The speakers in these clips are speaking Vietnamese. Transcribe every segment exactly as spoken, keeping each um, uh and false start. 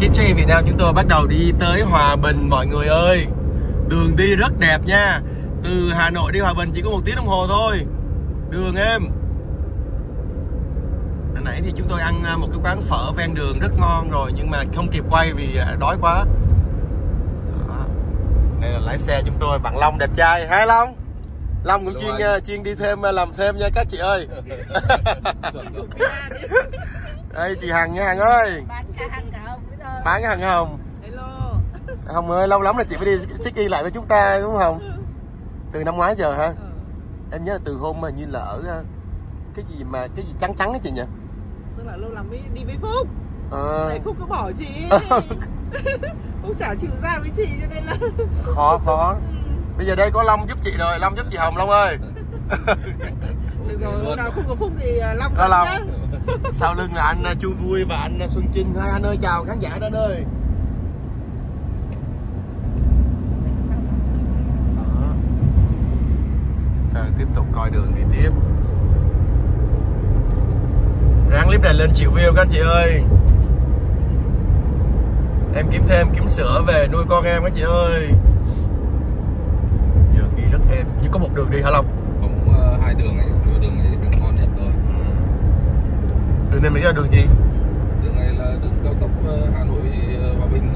Ekip Check in Việt Nam chúng tôi bắt đầu đi tới Hòa Bình mọi người ơi. Đường đi rất đẹp nha. Từ Hà Nội đi Hòa Bình chỉ có một tiếng đồng hồ thôi. Đường em. Hồi nãy thì chúng tôi ăn một cái quán phở ven đường rất ngon rồi, nhưng mà không kịp quay vì đói quá. Đó. Đây là lái xe chúng tôi, bạn Long đẹp trai. Hai Long. Long cũng chuyên uh, chuyên đi thêm làm thêm nha các chị ơi. Đây chị Hằng nha, Hằng ơi. Bán cả Hằng cả Hồng bây giờ. Bán Hằng Hồng. Hello. Hồng ơi, lâu lắm là chị mới đi check in lại với chúng ta đúng không? Từ năm ngoái giờ hả? Ừ. Em nhớ là từ hôm mà như là ở cái gì mà cái gì trắng trắng đó chị nhỉ? Tức là lâu lắm mới đi với Phúc. Ờ. À... Phúc cứ bỏ chị. Phúc chả chịu ra với chị cho nên là khó khó. Bây giờ đây có Long giúp chị rồi, Long giúp chị Hồng Long ơi. Được rồi, hôm nào không có Phúc thì Long giúp nhá. Sau lưng là anh Chu Vui và anh Xuân Trinh. Hai anh ơi chào khán giả đã ơi. Rồi tiếp tục coi đường đi tiếp. Ráng clip này lên triệu view các anh chị ơi. Em kiếm thêm kiếm sữa về nuôi con em các chị ơi. Đường đi rất êm, nhưng có một đường đi hả Long? Không, uh, hai đường này, đường đường này đường ngon nhất rồi. Đường này mới là đường gì? Đường này là đường cao tốc Hà Nội Hòa Bình.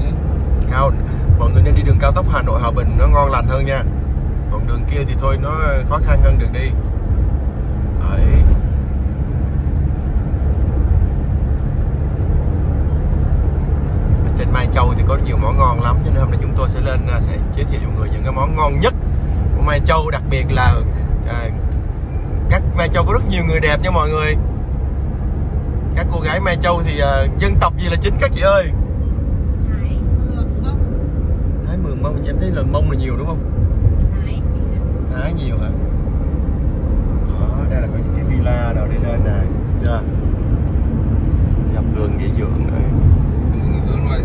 Cao, mọi người nên đi đường cao tốc Hà Nội Hòa Bình nó ngon lành hơn nha. Còn đường kia thì thôi nó khó khăn hơn đường đi. Đấy. Ở trên Mai Châu thì có nhiều món ngon lắm, cho nên hôm nay chúng tôi sẽ lên sẽ giới thiệu mọi người những cái món ngon nhất của Mai Châu, đặc biệt là à, các Mai Châu có rất nhiều người đẹp nha mọi người. Các cô gái Mai Châu thì à, dân tộc gì là chính các chị ơi? Thái Mường Mông. Thái Mường Mông, em thấy là Mông là nhiều đúng không? Thái nhiều hả? Đó, đây là có những cái villa nào để lên này, chưa? Dọc đường nghỉ dưỡng này. Nghỉ dưỡng này.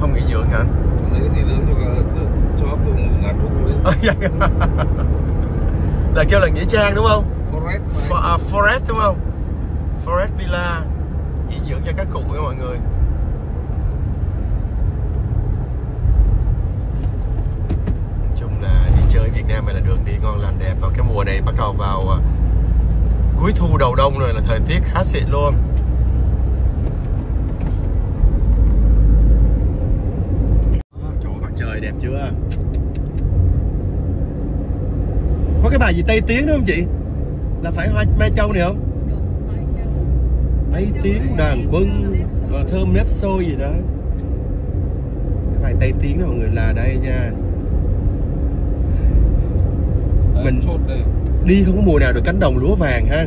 Không nghỉ dưỡng hả? Trong đấy nghỉ dưỡng cho cho các vùng ngạt thuốc đấy. Là kêu là nghĩa trang đúng không? Forest. For, à, Forest đúng không? Forest Villa, nghỉ dưỡng cho các cụ nha mọi người. Chơi Việt Nam này là đường đi ngon lành đẹp, vào cái mùa này bắt đầu vào uh, cuối thu đầu đông rồi là thời tiết khá xịn luôn. Trời ơi, mặt trời đẹp chưa? Có cái bài gì Tây Tiến đúng không chị? Là phải Hoa Mai Châu này không? Tây Tiến đàn quân và thơm nếp xôi gì đó. Cái bài Tây Tiến đó mọi người là đây nha. Mình đi không có mùa nào được cánh đồng lúa vàng ha.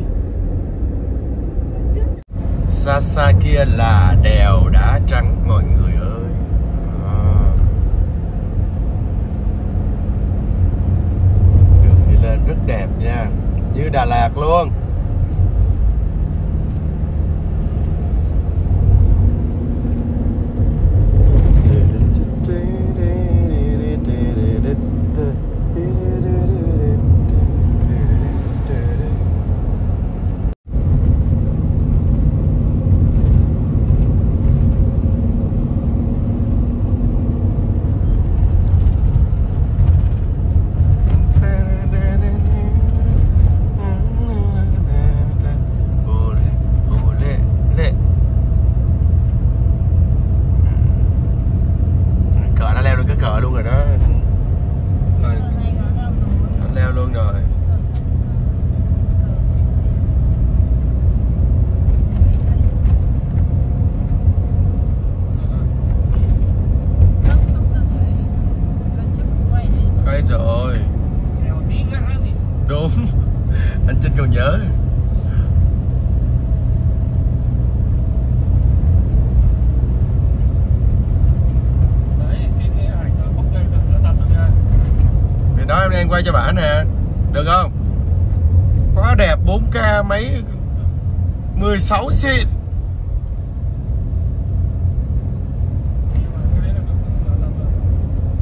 Xa xa kia là đèo Đá Trắng mọi người ơi. À. Đường đi lên rất đẹp nha, như Đà Lạt luôn. Cho bả nè, được không? Quá đẹp, bốn ca mấy mười sáu xịn.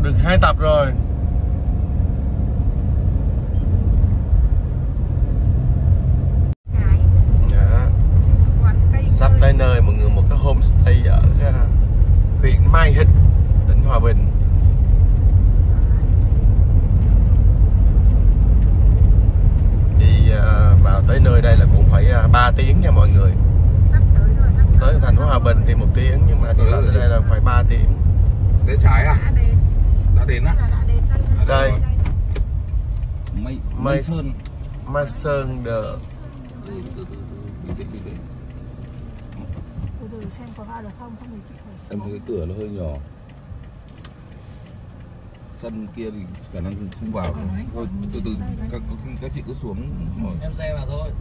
Được hai tập rồi. Dạ. Sắp tới nơi mọi người, một cái homestay ở Mai Hịch, tỉnh Hòa Bình. Đi vào tới nơi đây là cũng phải ba tiếng nha mọi người. Sắp tới rồi, sắp tới. Tới thành phố Hòa Bình thì một tiếng, nhưng mà đi vào tới đây là phải ba tiếng. Để trái à? Đã đến. Đã đến á? Đây. Mây, Mây Sơn. Mai Sơn được. Xem có vào được không, không thì chị em thấy cửa nó hơi nhỏ. Sân kia thì khả năng không vào được. Thôi từ từ các, các chị cứ xuống rồi. Em xe vào thôi,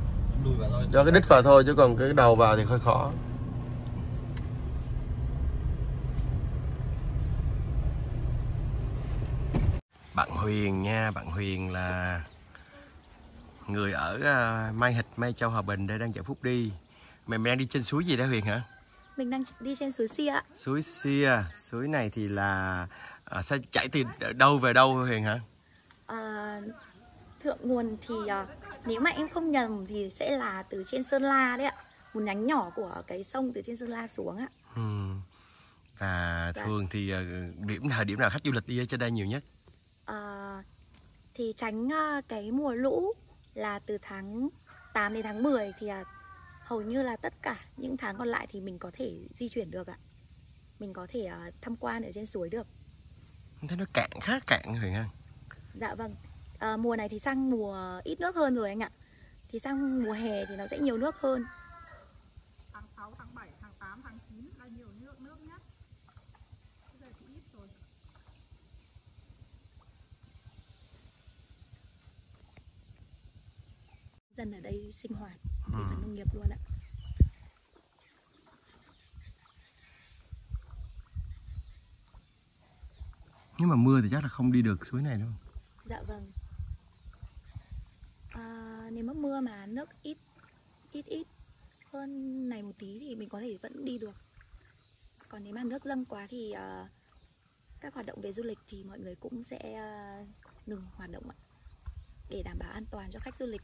lùi vào thôi. Do cái đít vào thôi chứ còn cái đầu vào thì hơi khó. Bạn Huyền nha, bạn Huyền là người ở Mai Hịch, Mai Châu, Hòa Bình đây đang chở Phúc đi. Mình đang đi trên suối gì đó Huyền hả? Mình đang đi trên suối Xia ạ. Suối Xia, suối này thì là à, sao chảy từ đâu về đâu Huyền hả? À, thượng nguồn thì à, nếu mà em không nhầm thì sẽ là từ trên Sơn La đấy ạ. Một nhánh nhỏ của cái sông từ trên Sơn La xuống ạ. Ừ. Và dạ. Thường thì điểm thời điểm nào khách du lịch đi ở trên đây nhiều nhất? À, thì tránh cái mùa lũ là từ tháng tám đến tháng mười thì à, hầu như là tất cả những tháng còn lại thì mình có thể di chuyển được ạ. Mình có thể uh, tham quan ở trên suối được. Thế nó cạn, khá cạn Huyền ạ. Dạ vâng, à, mùa này thì sang mùa ít nước hơn rồi anh ạ. Thì sang mùa hè thì nó sẽ nhiều nước hơn. Tháng sáu, tháng bảy, tháng tám, tháng chín là nhiều nước, nước nhất. Bây giờ thì ít rồi. Dân ở đây sinh hoạt về phần nông nghiệp luôn ạ. Nhưng mà mưa thì chắc là không đi được suối này đâu. Dạ vâng. À, nếu mà mưa mà nước ít ít ít hơn này một tí thì mình có thể vẫn đi được. Còn nếu mà nước dâng quá thì uh, các hoạt động về du lịch thì mọi người cũng sẽ uh, ngừng hoạt động ạ, để đảm bảo an toàn cho khách du lịch.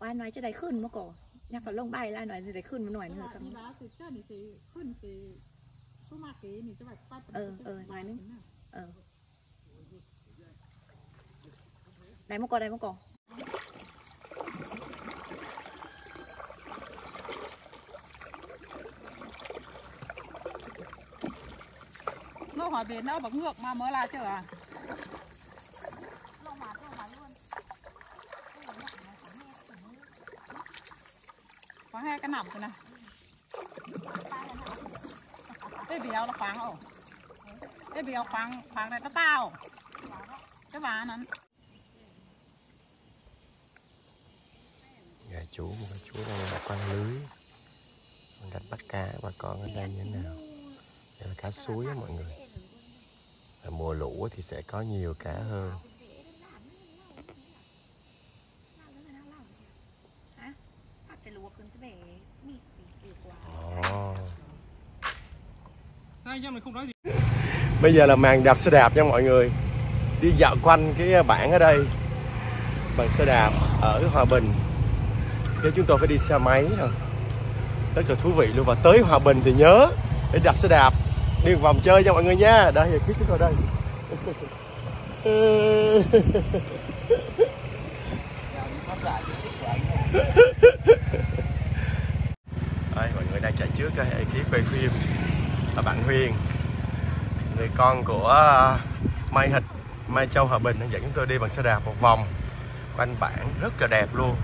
Anh nói cho đấy khưn mà cổ nhạc vào lông bay là nói gì đấy khưn mà nói nữa không? Ờ, ờ, nói nữa. Ờ. Đấy mà cổ, đấy mà cổ. Nó hỏi về nó bấm ngược mà mới là chưa à? Hai cái nằm này. Cái béo nó khoáng không? Cái béo khoáng, khoáng này nó tao. Cái bà nó. Gà chú, một cái chú đang quăng lưới. Mình đặt bắt cá bà con ở đây như thế nào? Đây là cá suối á mọi người. Và mùa lũ thì sẽ có nhiều cá hơn. Bây giờ là màn đạp xe đạp nha mọi người. Đi dạo quanh cái bản ở đây bằng xe đạp ở Hòa Bình. Thế chúng tôi phải đi xe máy thôi. Rất là thú vị luôn. Và tới Hòa Bình thì nhớ để đạp xe đạp, đi một vòng chơi cho mọi người nha. Đây, Hiệp chúng tôi đây. Đây, mọi người đang chạy trước đây, ekip quay phim là bạn Huyền, người con của Mai Hịch, Mai Châu, Hòa Bình, dẫn chúng tôi đi bằng xe đạp một vòng quanh bản rất là đẹp luôn.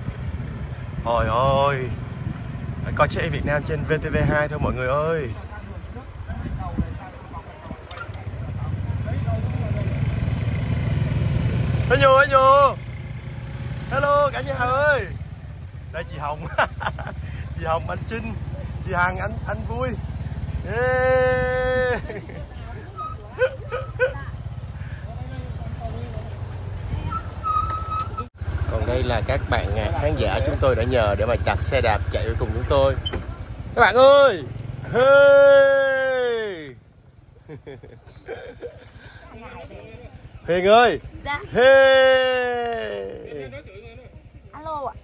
Ôi ôi, coi Check in Việt Nam trên V T V hai thôi mọi người ơi. Hello, hello, hello cả nhà ơi. Đây chị Hồng, chị Hồng, anh Trinh, chị Hằng, anh anh Vui. Yeah. Còn đây là các bạn khán giả chúng tôi đã nhờ để mà đạp xe đạp chạy cùng chúng tôi. Các bạn ơi, hey. Huyền ơi, hey. Alo ạ.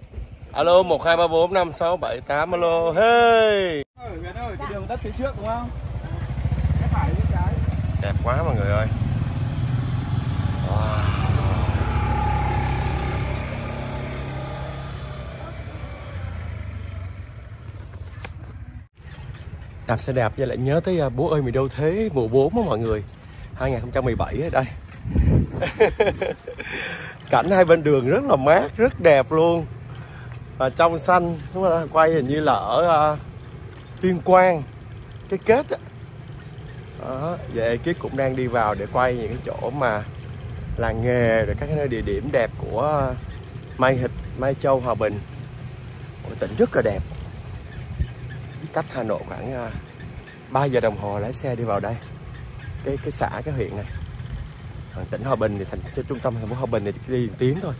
Alo một hai ba bốn năm sáu bảy tám alo. Hey. Ơi, Việt ơi, cái đường đất phía trước đúng không? Cái phải cái trái. Đẹp quá mọi người ơi. Wow. Đạp xe đạp với lại nhớ tới Bố ơi mày đâu thế mùa bốn đó mọi người. hai không một bảy ở đây. Cảnh hai bên đường rất là mát, rất đẹp luôn. Và trong xanh, chúng ta quay hình như là ở uh, Tuyên Quang, cái kết đó. Đó, vậy ekip cũng đang đi vào để quay những cái chỗ mà làng nghề rồi các cái nơi địa điểm đẹp của uh, Mai Hịch, Mai Châu, Hòa Bình. Một tỉnh rất là đẹp. Cách Hà Nội khoảng uh, ba giờ đồng hồ lái xe đi vào đây. Cái cái xã, cái huyện này. Còn tỉnh Hòa Bình thì thành cho trung tâm thành phố Hòa Bình thì đi một tiếng thôi.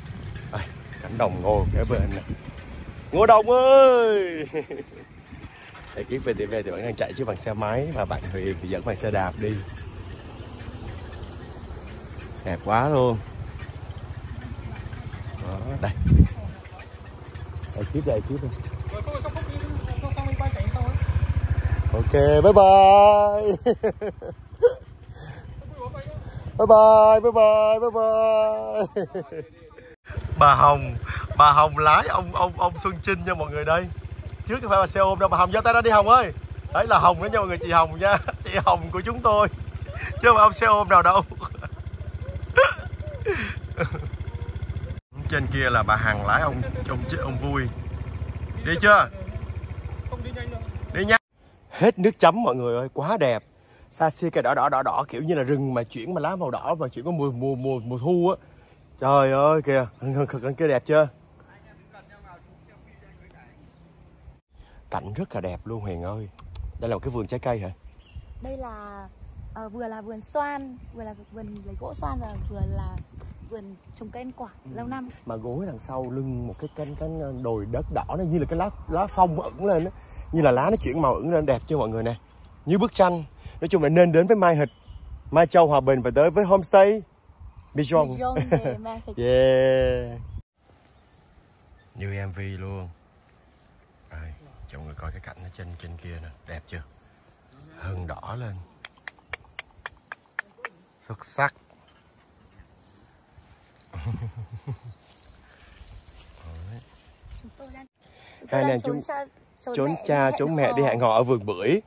À, cảnh đồng ngô kế bên này. Ngô Đồng ơi. Ekip vê tê vê thì bạn đang chạy chứ bằng xe máy và bạn Huyền thì dẫn bằng xe đạp đi. Đẹp quá luôn. Đó, đây. Ekip đây, ekip đây. Ok, bye bye. Bye bye, bye bye, bye bye. Bà Hồng, bà Hồng lái ông ông ông Xuân Trinh nha mọi người đây. Trước không phải là xe ôm đâu, bà Hồng giao tay ra đi Hồng ơi. Đấy là Hồng đó nha mọi người, chị Hồng nha, chị Hồng của chúng tôi. Chứ không phải ông xe ôm nào đâu. Trên kia là bà Hằng lái ông ông ông Vui. Đi chưa? Đi nhanh. Hết nước chấm mọi người ơi, quá đẹp. Xa xia cái đỏ đỏ đỏ đỏ kiểu như là rừng mà chuyển mà lá màu đỏ và chuyển có mùa mùa mùa mùa thu á. Trời ơi kìa, con kia đẹp chưa? Cảnh rất là đẹp luôn Huyền ơi. Đây là một cái vườn trái cây hả? Đây là à, vừa là vườn xoan, vừa là vườn lấy gỗ xoan và vừa là vườn trồng cây ăn quả ừ. lâu năm. Mà gối đằng sau lưng một cái canh cái đồi đất đỏ nó như là cái lá lá phong ửng lên á, như là lá nó chuyển màu ửng lên đẹp chưa mọi người nè. Như bức tranh. Nói chung là nên đến với Mai Hịch, Mai Châu, Hòa Bình và tới với homestay Bichon. Yeah. Như em vê luôn. Đây, cho mọi người coi cái cảnh ở trên trên kia nè, đẹp chưa? Hừng đỏ lên. Xuất sắc. Hai nàng chúng Trốn, trốn cha, trốn mẹ đi hẹn hò ở vườn bưởi.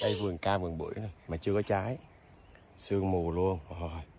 Đây vườn cam, vườn bưởi này, mà chưa có trái. Sương mù luôn. Oh.